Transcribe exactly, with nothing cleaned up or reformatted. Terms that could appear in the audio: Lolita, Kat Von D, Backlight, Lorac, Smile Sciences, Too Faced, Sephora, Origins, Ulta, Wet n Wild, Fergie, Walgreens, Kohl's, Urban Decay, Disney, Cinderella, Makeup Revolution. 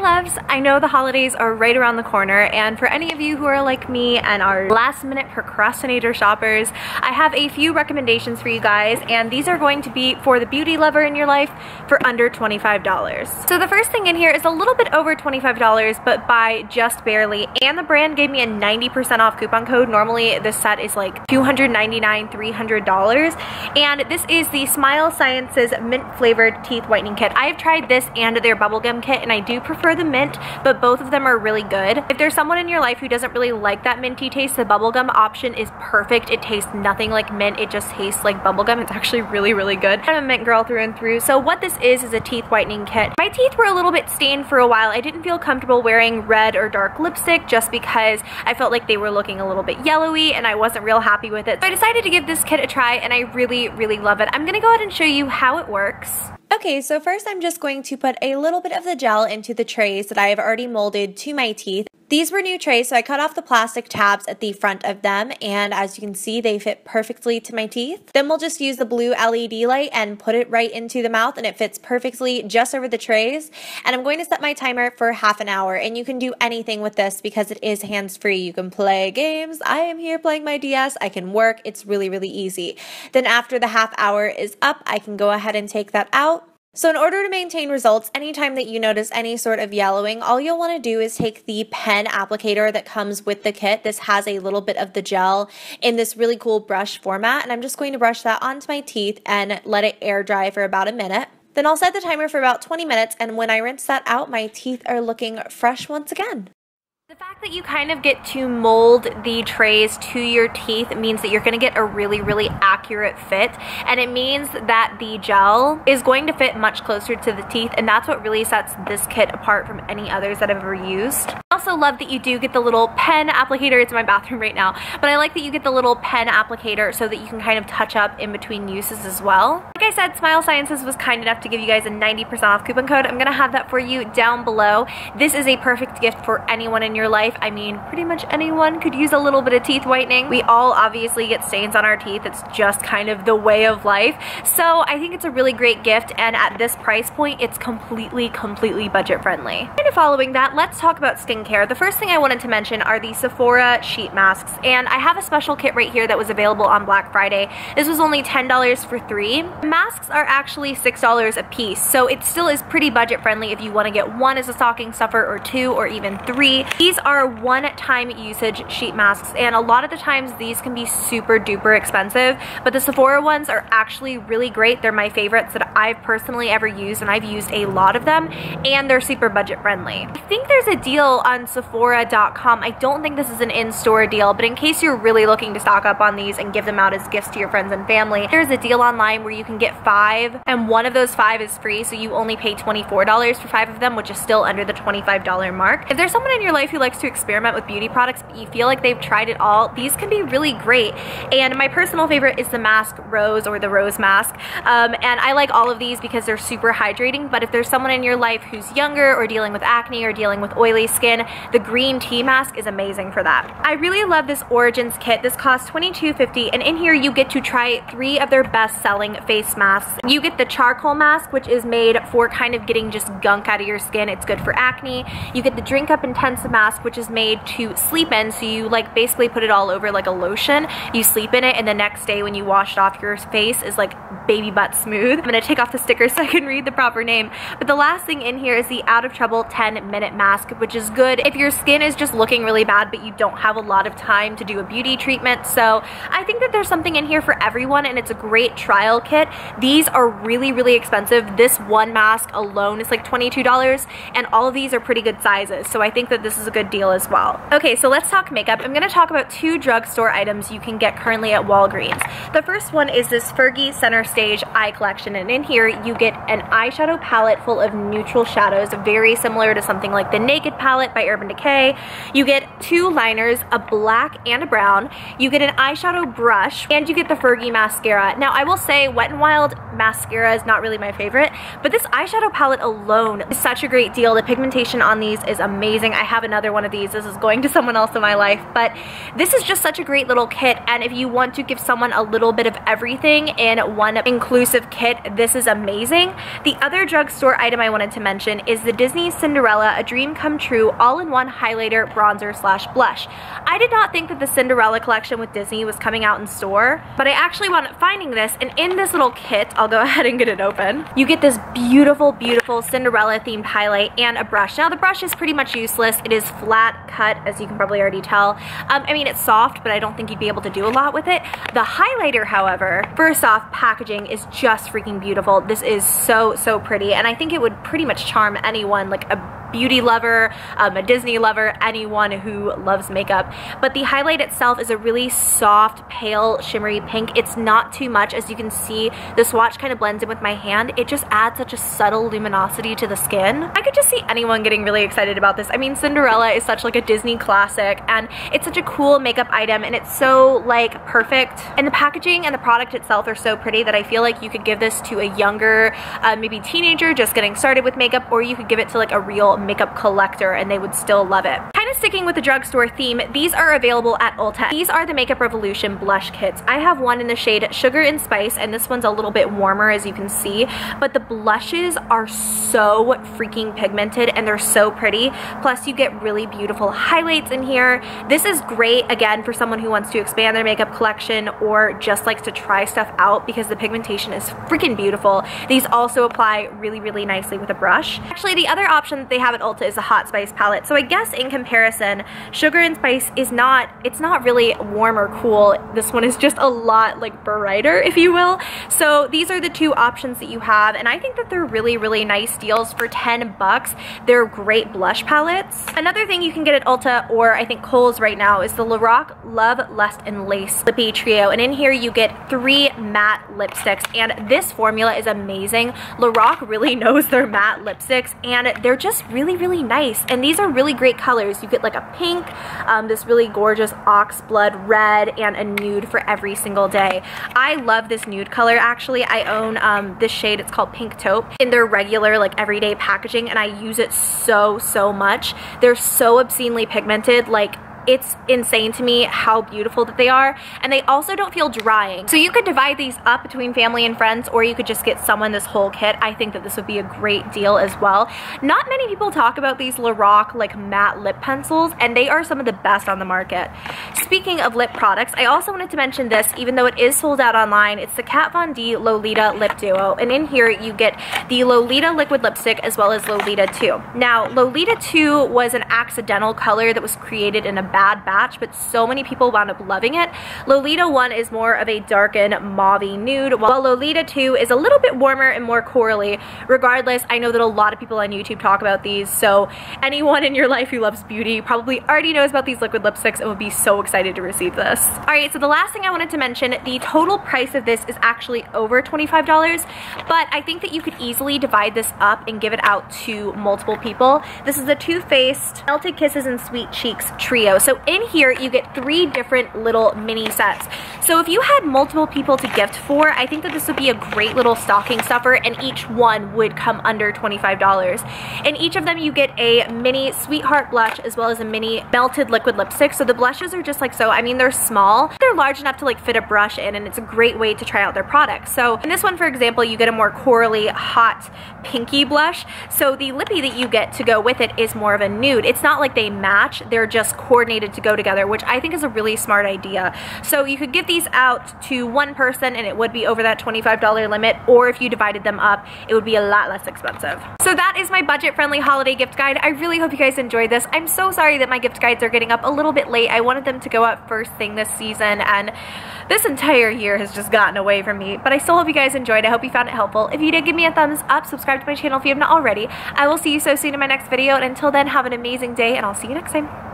loves, I know the holidays are right around the corner, and for any of you who are like me and are last minute procrastinator shoppers, I have a few recommendations for you guys, and these are going to be for the beauty lover in your life for under twenty-five dollars. So the first thing in here is a little bit over twenty-five dollars, but by just barely, and the brand gave me a ninety percent off coupon code. Normally this set is like two hundred ninety-nine dollars, three hundred dollars, and this is the Smile Sciences mint flavored teeth whitening kit. I have tried this and their bubblegum kit, and I do prefer the mint, but both of them are really good. If there's someone in your life who doesn't really like that minty taste, the bubblegum option is perfect. It tastes nothing like mint, it just tastes like bubblegum. It's actually really, really good. I'm a mint girl through and through. So what this is is a teeth whitening kit. My teeth were a little bit stained for a while. I didn't feel comfortable wearing red or dark lipstick just because I felt like they were looking a little bit yellowy, and I wasn't real happy with it. So I decided to give this kit a try, and I really, really love it. I'm gonna go ahead and show you how it works. Okay, so first I'm just going to put a little bit of the gel into the trays that I have already molded to my teeth. These were new trays, so I cut off the plastic tabs at the front of them, and as you can see, they fit perfectly to my teeth. Then we'll just use the blue L E D light and put it right into the mouth, and it fits perfectly just over the trays. And I'm going to set my timer for half an hour, and you can do anything with this because it is hands-free. You can play games. I am here playing my D S. I can work. It's really, really easy. Then after the half hour is up, I can go ahead and take that out. So in order to maintain results, anytime that you notice any sort of yellowing, all you'll want to do is take the pen applicator that comes with the kit. This has a little bit of the gel in this really cool brush format, and I'm just going to brush that onto my teeth and let it air dry for about a minute. Then I'll set the timer for about twenty minutes, and when I rinse that out, my teeth are looking fresh once again. The fact that you kind of get to mold the trays to your teeth means that you're going to get a really, really accurate fit, and it means that the gel is going to fit much closer to the teeth, and that's what really sets this kit apart from any others that I've ever used. I also love that you do get the little pen applicator. It's in my bathroom right now, but I like that you get the little pen applicator so that you can kind of touch up in between uses as well. Like I said, Smile Sciences was kind enough to give you guys a ninety percent off coupon code. I'm going to have that for you down below. This is a perfect gift for anyone in your life. I mean, pretty much anyone could use a little bit of teeth whitening. We all obviously get stains on our teeth. It's just kind of the way of life. So I think it's a really great gift, and at this price point, it's completely, completely budget friendly. Kind of following that, let's talk about skincare. The first thing I wanted to mention are the Sephora sheet masks, and I have a special kit right here that was available on Black Friday. This was only ten dollars for three. The masks are actually six dollars a piece, so it still is pretty budget friendly if you want to get one as a stocking stuffer, or two, or even three. These are one-time usage sheet masks, and a lot of the times these can be super duper expensive, but the Sephora ones are actually really great. They're my favorites that I've personally ever used, and I've used a lot of them, and they're super budget friendly. I think there's a deal on Sephora dot com. I don't think this is an in-store deal, but in case you're really looking to stock up on these and give them out as gifts to your friends and family, there's a deal online where you can get five, and one of those five is free, so you only pay twenty-four dollars for five of them, which is still under the twenty-five dollar mark. If there's someone in your life who likes to experiment with beauty products, but you feel like they've tried it all, these can be really great. And my personal favorite is the mask Rose, or the Rose mask, um, and I like all of these because they're super hydrating. But if there's someone in your life who's younger, or dealing with acne, or dealing with oily skin, the green tea mask is amazing for that. I really love this Origins kit. This costs twenty-two fifty, and in here you get to try three of their best-selling face masks. You get the charcoal mask, which is made for kind of getting just gunk out of your skin. It's good for acne. You get the Drink Up Intense mask, which is made to sleep in, so you like basically put it all over like a lotion, you sleep in it, and the next day when you wash it off, your face is like baby butt smooth. I'm gonna take off the sticker so I can read the proper name. But the last thing in here is the Out of Trouble ten minute mask, which is good if your skin is just looking really bad but you don't have a lot of time to do a beauty treatment. So I think that there's something in here for everyone, and it's a great trial kit. These are really, really expensive. This one mask alone is like twenty-two dollars, and all of these are pretty good sizes, so I think that this is a good deal as well. Okay, so let's talk makeup. I'm gonna talk about two drugstore items you can get currently at Walgreens. The first one is this Fergie Center Stage Eye Collection, and in here you get an eyeshadow palette full of neutral shadows, very similar to something like the Naked palette by Urban Decay. You get two liners, a black and a brown. You get an eyeshadow brush, and you get the Fergie mascara. Now, I will say Wet n Wild mascara is not really my favorite, but this eyeshadow palette alone is such a great deal. The pigmentation on these is amazing. I have another another one of these. This is going to someone else in my life. But this is just such a great little kit, and if you want to give someone a little bit of everything in one inclusive kit, this is amazing. The other drugstore item I wanted to mention is the Disney Cinderella A Dream Come True all-in-one highlighter, bronzer slash blush. I did not think that the Cinderella collection with Disney was coming out in store, but I actually wound up finding this, and in this little kit, I'll go ahead and get it open, you get this beautiful, beautiful Cinderella themed highlight and a brush. Now the brush is pretty much useless. It is flat cut, as you can probably already tell. Um, I mean, it's soft, but I don't think you'd be able to do a lot with it. The highlighter, however, first off, packaging is just freaking beautiful. This is so, so pretty, and I think it would pretty much charm anyone, like a beauty lover, um, a Disney lover, anyone who loves makeup. But the highlight itself is a really soft, pale, shimmery pink. It's not too much. As you can see, the swatch kind of blends in with my hand. It just adds such a subtle luminosity to the skin. I could just see anyone getting really excited about this. I mean, Cinderella is such like a Disney classic, and it's such a cool makeup item, and it's so like perfect. And the packaging and the product itself are so pretty that I feel like you could give this to a younger, uh, maybe teenager just getting started with makeup, or you could give it to like a real makeup collector and they would still love it. Kind of sticking with the drugstore theme, these are available at Ulta. These are the Makeup Revolution blush kits. I have one in the shade Sugar and Spice, and this one's a little bit warmer, as you can see, but the blushes are so freaking pigmented and they're so pretty. Plus you get really beautiful highlights in here. This is great, again, for someone who wants to expand their makeup collection or just likes to try stuff out, because the pigmentation is freaking beautiful. These also apply really, really nicely with a brush. Actually, the other option that they have at Ulta is a Hot Spice palette. So I guess in comparison, Sugar and Spice is not, it's not really warm or cool. This one is just a lot like brighter, if you will. So these are the two options that you have, and I think that they're really, really nice deals for ten bucks. They're great blush palettes. Another thing you can get at Ulta, or I think Kohl's right now, is the Lorac Love, Lust, and Lace Lippy Trio. And in here you get three matte lipsticks, and this formula is amazing. Lorac really knows their matte lipsticks, and they're just really Really, really nice, and these are really great colors. You get like a pink, um, this really gorgeous oxblood red, and a nude for every single day. I love this nude color. Actually, I own um, this shade. It's called Pink Taupe in their regular like everyday packaging, and I use it so so much. They're so obscenely pigmented, like it's insane to me how beautiful that they are, and they also don't feel drying. So you could divide these up between family and friends, or you could just get someone this whole kit. I think that this would be a great deal as well. Not many people talk about these Lorac like matte lip pencils, and they are some of the best on the market. Speaking of lip products, I also wanted to mention this, even though it is sold out online. It's the Kat Von D Lolita Lip Duo, and in here you get the Lolita Liquid Lipstick as well as Lolita two. Now, Lolita two was an accidental color that was created in a bad batch, but so many people wound up loving it. Lolita one is more of a darkened mauvey nude, while Lolita two is a little bit warmer and more corally. Regardless, I know that a lot of people on YouTube talk about these, so anyone in your life who loves beauty probably already knows about these liquid lipsticks and would be so excited to receive this. Alright, so the last thing I wanted to mention, the total price of this is actually over twenty-five dollars, but I think that you could easily divide this up and give it out to multiple people. This is the Too Faced Melted Kisses and Sweet Cheeks Trio. So in here you get three different little mini sets. So if you had multiple people to gift for, I think that this would be a great little stocking stuffer, and each one would come under twenty-five dollars. In each of them you get a mini sweetheart blush as well as a mini melted liquid lipstick. So the blushes are just like so. I mean, they're small. They're large enough to like fit a brush in, and it's a great way to try out their products. So in this one, for example, you get a more corally hot pinky blush. So the lippy that you get to go with it is more of a nude. It's not like they match. They're just coordinated to go together, which I think is a really smart idea. So you could give these out to one person and it would be over that twenty-five dollar limit, or if you divided them up, it would be a lot less expensive. So that is my budget-friendly holiday gift guide. I really hope you guys enjoyed this. I'm so sorry that my gift guides are getting up a little bit late. I wanted them to go up first thing this season, and this entire year has just gotten away from me, but I still hope you guys enjoyed. I hope you found it helpful. If you did, give me a thumbs up, subscribe to my channel if you have not already. I will see you so soon in my next video, and until then, have an amazing day, and I'll see you next time.